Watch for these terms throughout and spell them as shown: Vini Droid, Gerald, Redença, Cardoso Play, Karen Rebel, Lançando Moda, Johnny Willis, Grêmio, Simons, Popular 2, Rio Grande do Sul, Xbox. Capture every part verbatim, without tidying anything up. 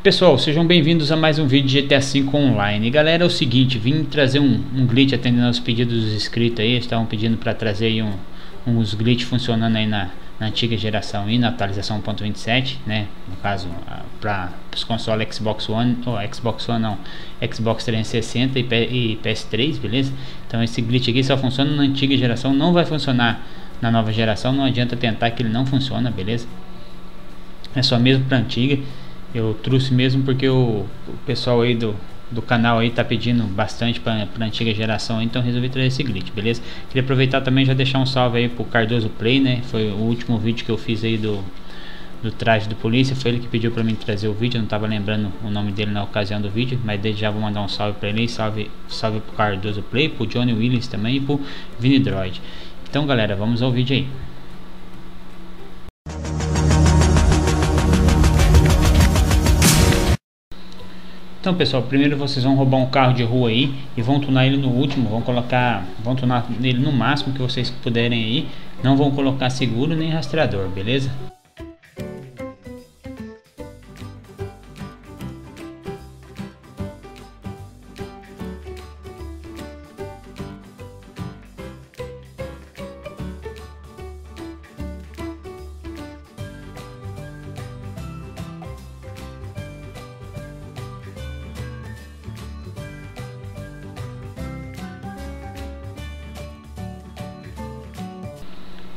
Pessoal, sejam bem-vindos a mais um vídeo de G T A cinco Online. Galera, é o seguinte, vim trazer um, um glitch atendendo aos pedidos dos inscritos aí. Eles estavam pedindo para trazer aí um, uns glitch funcionando aí na, na antiga geração e na atualização um ponto vinte e sete, né? No caso, para os consoles Xbox One, ou oh, Xbox One não, Xbox trezentos e sessenta e, e P S três, beleza? Então esse glitch aqui só funciona na antiga geração, não vai funcionar na nova geração, não adianta tentar que ele não funciona, beleza? É só mesmo para antiga. Eu trouxe mesmo porque o, o pessoal aí do, do canal aí tá pedindo bastante para a antiga geração, então resolvi trazer esse glitch, beleza? Queria aproveitar também já deixar um salve aí pro Cardoso Play, né? Foi o último vídeo que eu fiz aí do, do traje do polícia, foi ele que pediu para mim trazer o vídeo, eu não tava lembrando o nome dele na ocasião do vídeo, mas desde já vou mandar um salve para ele, salve, salve pro Cardoso Play, pro Johnny Willis também e pro Vini Droid. Então galera, vamos ao vídeo aí. Então pessoal, primeiro vocês vão roubar um carro de rua aí e vão tunar ele no último, vão colocar, vão tunar ele no máximo que vocês puderem aí, não vão colocar seguro nem rastreador, beleza?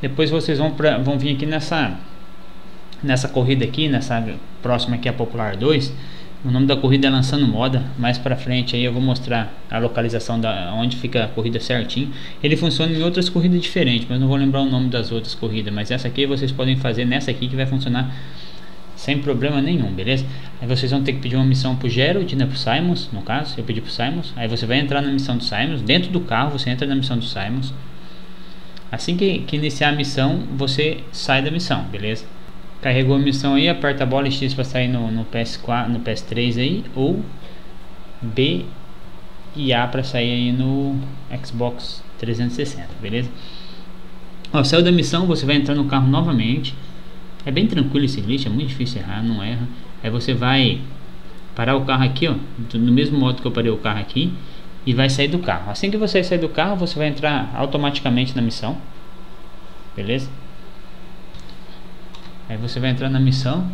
Depois vocês vão, pra, vão vir aqui nessa, nessa corrida aqui, nessa próxima aqui a Popular dois. O nome da corrida é Lançando Moda. Mais pra frente aí eu vou mostrar a localização da onde fica a corrida certinho. Ele funciona em outras corridas diferentes, mas não vou lembrar o nome das outras corridas. Mas essa aqui vocês podem fazer nessa aqui que vai funcionar sem problema nenhum, beleza? Aí vocês vão ter que pedir uma missão pro Gerald, né, pro Simons, no caso, eu pedi pro Simons. Aí você vai entrar na missão do Simons, dentro do carro você entra na missão do Simons. Assim que, que iniciar a missão, você sai da missão, beleza? Carregou a missão aí, aperta a bola X para sair no, no P S quatro, no P S três aí, ou B e A para sair aí no Xbox trezentos e sessenta, beleza? Ó, saiu da missão, você vai entrar no carro novamente. É bem tranquilo esse glitch, é muito difícil errar, não erra. Aí você vai parar o carro aqui, ó, no mesmo modo que eu parei o carro aqui. E vai sair do carro. Assim que você sair do carro, você vai entrar automaticamente na missão. Beleza? Aí você vai entrar na missão.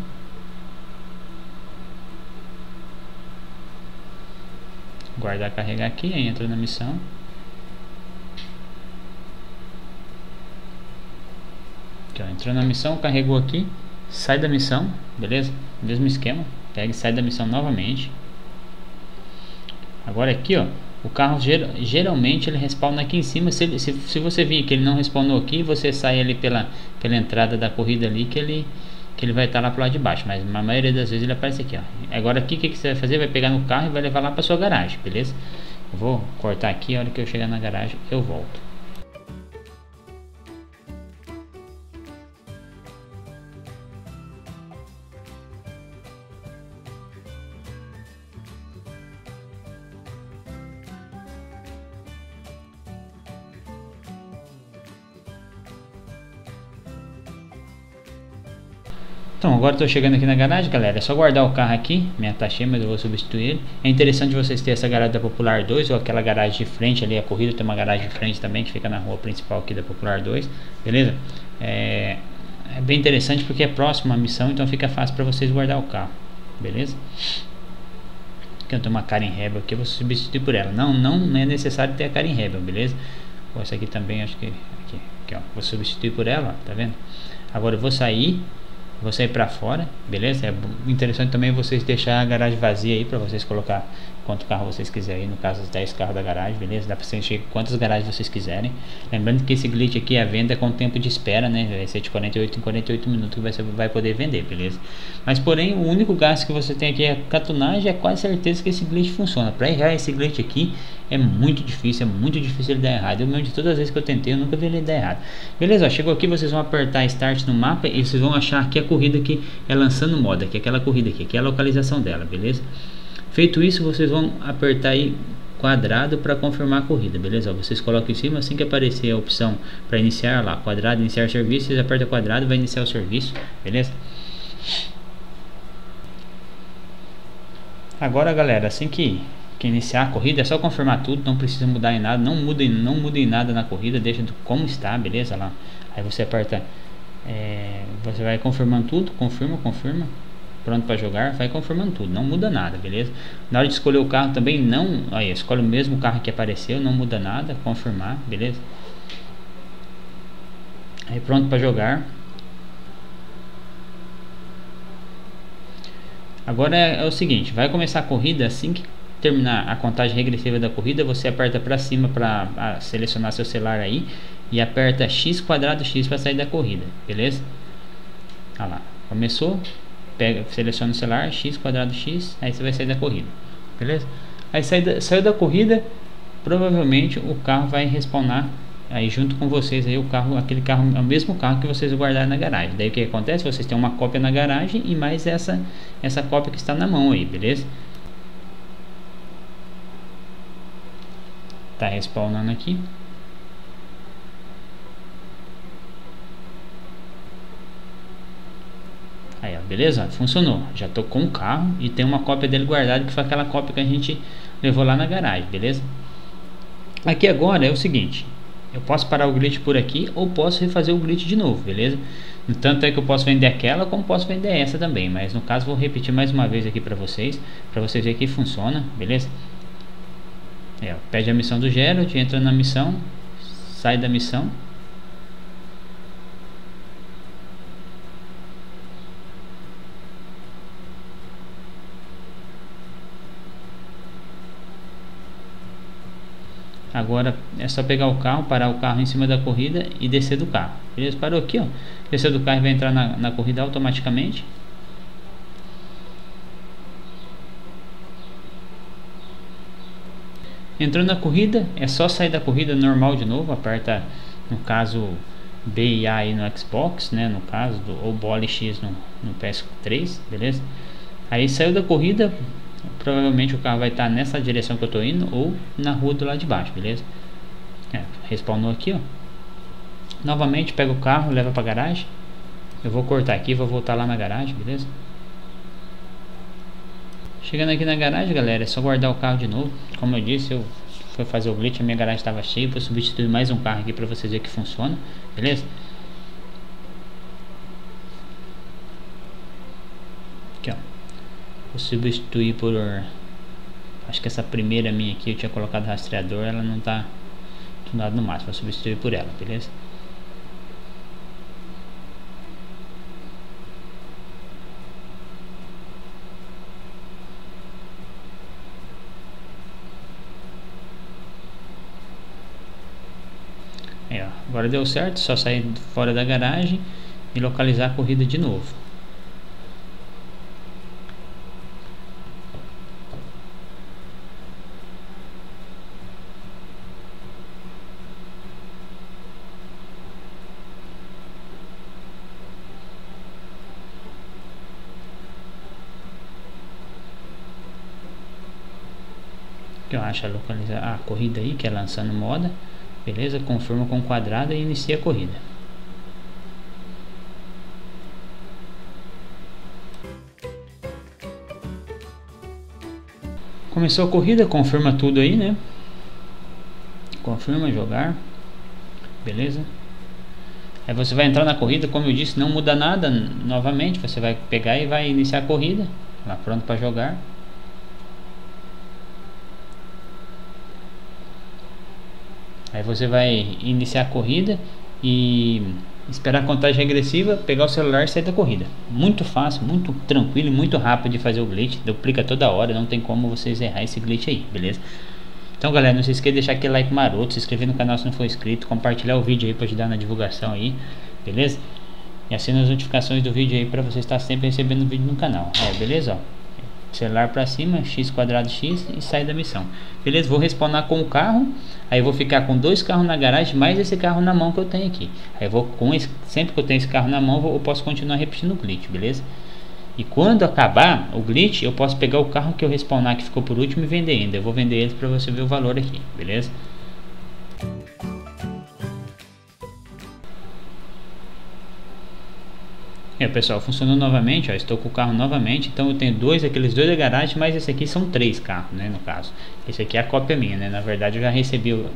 Guardar, carregar aqui. Aí entra na missão. Aqui, ó, entrou na missão, carregou aqui. Sai da missão. Beleza? Mesmo esquema. Pega e sai da missão novamente. Agora aqui, ó. O carro ger geralmente ele respawna aqui em cima. Se, ele, se, se você vir que ele não respawnou aqui, você sai ali pela, pela entrada da corrida ali que ele, que ele vai estar tá lá pro lado de baixo. Mas na maioria das vezes ele aparece aqui, ó. Agora aqui o que, que você vai fazer? Vai pegar no carro e vai levar lá pra sua garagem, beleza? Eu vou cortar aqui, a hora que eu chegar na garagem eu volto. Então, agora estou chegando aqui na garagem, galera. É só guardar o carro aqui. Minha tá cheia, mas eu vou substituir ele. É interessante vocês terem essa garagem da Popular dois, ou aquela garagem de frente ali. A corrida tem uma garagem de frente também, que fica na rua principal aqui da Popular dois. Beleza? É, é bem interessante porque é próximo à missão, então fica fácil para vocês guardar o carro. Beleza? Aqui eu tenho uma Karen Rebel aqui, eu vou substituir por ela. Não, não é necessário ter a Karen Rebel, beleza? Pô, essa aqui também, acho que... Aqui, aqui ó. Vou substituir por ela, ó, tá vendo? Agora eu vou sair... Vou sair pra fora, beleza? É interessante também vocês deixar a garagem vazia aí pra vocês colocar quanto carro vocês quiserem. No caso, os dez carros da garagem, beleza? Dá pra vocês encher quantas garagens vocês quiserem. Lembrando que esse glitch aqui, a venda é com tempo de espera, né? Vai ser de quarenta e oito em quarenta e oito minutos que você vai poder vender, beleza? Mas porém, o único gasto que você tem aqui é catunagem. É quase certeza que esse glitch funciona. Pra errar esse glitch aqui é muito difícil, é muito difícil ele dar errado. Eu mesmo, de todas as vezes que eu tentei, eu nunca vi ele dar errado. Beleza, ó, chegou aqui, vocês vão apertar Start no mapa e vocês vão achar aqui a corrida que é Lançando Moda, que é aquela corrida aqui, que é a localização dela, beleza? Feito isso, vocês vão apertar aí quadrado para confirmar a corrida, beleza? Ó, vocês colocam em cima, assim que aparecer a opção para iniciar lá, quadrado, iniciar serviço, vocês apertam quadrado, vai iniciar o serviço, beleza? Agora, galera, assim que, que iniciar a corrida é só confirmar tudo, não precisa mudar em nada, não mudem, não mudem nada na corrida, deixa do, como está, beleza? Lá, aí você aperta, é, você vai confirmando tudo, confirma, confirma, pronto para jogar, vai confirmando tudo, não muda nada, beleza? Na hora de escolher o carro também não, aí escolhe o mesmo carro que apareceu, não muda nada, confirmar, beleza? Aí pronto para jogar. Agora é, é o seguinte, vai começar a corrida, assim que terminar a contagem regressiva da corrida, você aperta para cima para selecionar seu celular aí e aperta X quadrado X para sair da corrida, beleza? Olha lá, começou, pega, seleciona o celular, X quadrado X, aí você vai sair da corrida, beleza? Aí sai da, saiu da corrida, provavelmente o carro vai respawnar aí junto com vocês aí, o carro, aquele carro é o mesmo carro que vocês guardaram na garagem. Daí o que acontece, vocês têm uma cópia na garagem e mais essa essa cópia que está na mão aí, beleza? Tá respawnando aqui. Aí, ó, beleza? Funcionou. Já tô com o carro e tem uma cópia dele guardada, que foi aquela cópia que a gente levou lá na garagem, beleza? Aqui agora é o seguinte, eu posso parar o glitch por aqui ou posso refazer o glitch de novo, beleza? Tanto é que eu posso vender aquela como posso vender essa também, mas no caso vou repetir mais uma vez aqui para vocês, para vocês verem que funciona, beleza? É, ó, pede a missão do Gerald, entra na missão, sai da missão. Agora é só pegar o carro, parar o carro em cima da corrida e descer do carro, beleza? Parou aqui, ó, desceu do carro e vai entrar na, na corrida automaticamente. Entrou na corrida, é só sair da corrida normal de novo, aperta no caso B e A aí no Xbox, né, no caso do, ou bola e X no, no P S três, beleza? Aí saiu da corrida, provavelmente o carro vai estar tá nessa direção que eu tô indo ou na rua do lado de baixo, beleza? É, respawnou aqui, ó. Novamente pega o carro, leva pra garagem. Eu vou cortar aqui, vou voltar lá na garagem, beleza? Chegando aqui na garagem, galera, é só guardar o carro de novo. Como eu disse, eu fui fazer o glitch, a minha garagem estava cheia, vou substituir mais um carro aqui pra vocês verem que funciona, beleza? Aqui, ó, substituir por, acho que essa primeira minha aqui eu tinha colocado rastreador, ela não tá do lado no máximo, vou substituir por ela, beleza? Aí, ó, agora deu certo, só sair fora da garagem e localizar a corrida de novo. Que eu acho, localizar a corrida aí, que é Lançando Moda, beleza? Confirma com quadrada e inicia a corrida. Começou a corrida, confirma tudo aí, né? Confirma, jogar, beleza? Aí você vai entrar na corrida, como eu disse, não muda nada novamente, você vai pegar e vai iniciar a corrida, lá pronto para jogar. Aí você vai iniciar a corrida e esperar a contagem regressiva, pegar o celular e sair da corrida. Muito fácil, muito tranquilo e muito rápido de fazer o glitch. Duplica toda hora, não tem como vocês errar esse glitch aí, beleza? Então, galera, não se esqueça de deixar aquele like maroto, se inscrever no canal se não for inscrito, compartilhar o vídeo aí para ajudar na divulgação aí, beleza? E assina as notificações do vídeo aí para você estar sempre recebendo o vídeo no canal, ó, beleza? Ó, celular pra cima, X quadrado X e sai da missão, beleza? Vou respawnar com o carro, aí eu vou ficar com dois carros na garagem, mais esse carro na mão que eu tenho aqui. Aí eu vou com esse, sempre que eu tenho esse carro na mão, eu posso continuar repetindo o glitch, beleza? E quando acabar o glitch, eu posso pegar o carro que eu respawnar que ficou por último e vender ainda. Eu vou vender ele pra você ver o valor aqui, beleza? É, pessoal, funcionou novamente, ó, estou com o carro novamente, então eu tenho dois, aqueles dois da garagem, mas esse aqui são três carros, né, no caso. Esse aqui é a cópia minha, né, na verdade eu já recebi, o,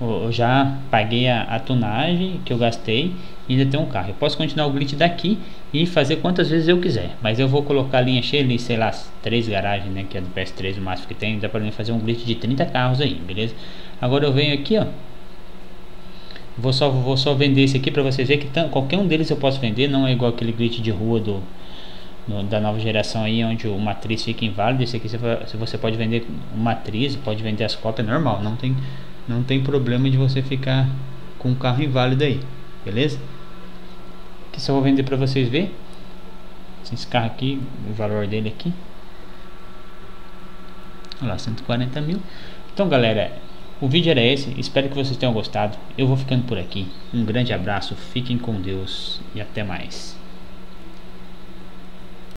o, eu já paguei a, a tunagem que eu gastei e ainda tem um carro. Eu posso continuar o glitch daqui e fazer quantas vezes eu quiser, mas eu vou colocar a linha cheia ali, sei lá, três garagens, né, que é do P S três o máximo que tem, dá pra mim fazer um glitch de trinta carros aí, beleza? Agora eu venho aqui, ó. Vou só, vou só vender esse aqui para vocês verem que tam, qualquer um deles eu posso vender. Não é igual aquele glitch de rua do, do, da nova geração aí, onde uma matriz fica inválida. Esse aqui você, você pode vender uma matriz, pode vender as cópias, normal. Não tem, não tem problema de você ficar com o carro inválido aí, beleza? Que só vou vender para vocês verem. Esse carro aqui, o valor dele aqui. Olha lá, cento e quarenta mil. Então, galera, o vídeo era esse, espero que vocês tenham gostado. Eu vou ficando por aqui, um grande abraço, fiquem com Deus e até mais.